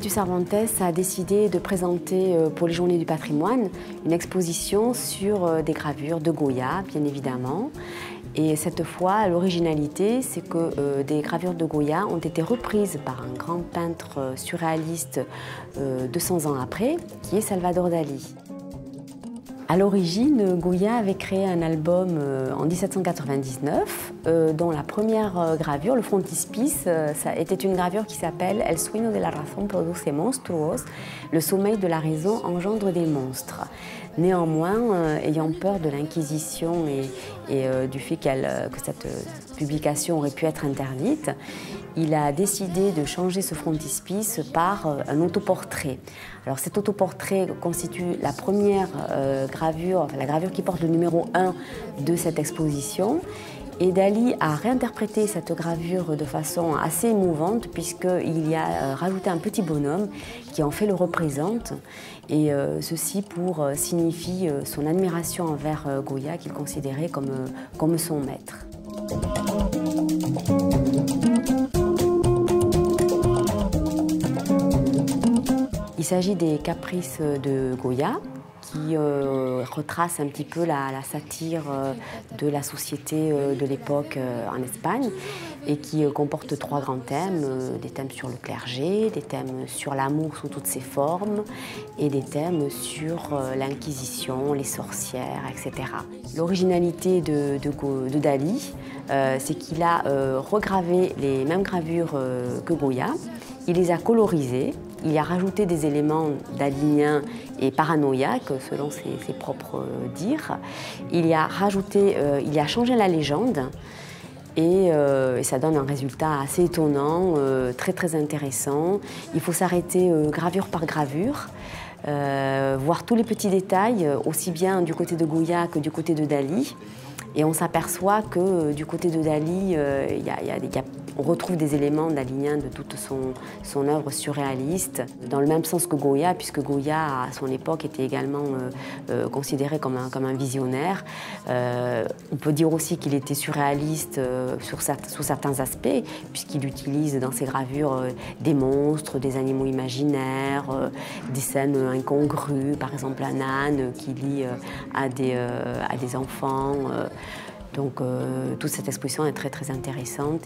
l'Institut Cervantes a décidé de présenter pour les Journées du patrimoine une exposition sur des gravures de Goya, bien évidemment. Et cette fois, l'originalité, c'est que des gravures de Goya ont été reprises par un grand peintre surréaliste 200 ans après, qui est Salvador Dalí. À l'origine, Goya avait créé un album en 1799, dont la première gravure, le frontispice, était une gravure qui s'appelle El sueño de la razón produce monstruos, le sommeil de la raison engendre des monstres. Néanmoins, ayant peur de l'Inquisition et du fait que cette publication aurait pu être interdite, il a décidé de changer ce frontispice par un autoportrait. Alors cet autoportrait constitue la première gravure, enfin, la gravure qui porte le numéro 1 de cette exposition. Et Dalí a réinterprété cette gravure de façon assez émouvante puisqu'il y a rajouté un petit bonhomme qui en fait le représente. Et ceci pour signifie son admiration envers Goya qu'il considérait comme son maître. Il s'agit des caprices de Goya, qui retrace un petit peu la satire de la société de l'époque en Espagne et qui comporte trois grands thèmes, des thèmes sur le clergé, des thèmes sur l'amour sous toutes ses formes et des thèmes sur l'Inquisition, les sorcières, etc. L'originalité de Dalí, c'est qu'il a regravé les mêmes gravures que Goya, il les a colorisées. Il y a rajouté des éléments daliniens et paranoïaques, selon ses propres dires. Il y a changé la légende et ça donne un résultat assez étonnant, très très intéressant. Il faut s'arrêter gravure par gravure, voir tous les petits détails, aussi bien du côté de Goya que du côté de Dalí. Et on s'aperçoit que du côté de Dalí, on retrouve des éléments daliniens de toute son œuvre surréaliste, dans le même sens que Goya, puisque Goya, à son époque, était également considéré comme un visionnaire. On peut dire aussi qu'il était surréaliste sous certains aspects, puisqu'il utilise dans ses gravures des monstres, des animaux imaginaires, des scènes incongrues, par exemple un âne qui lie à des enfants. Donc toute cette exposition est très très intéressante.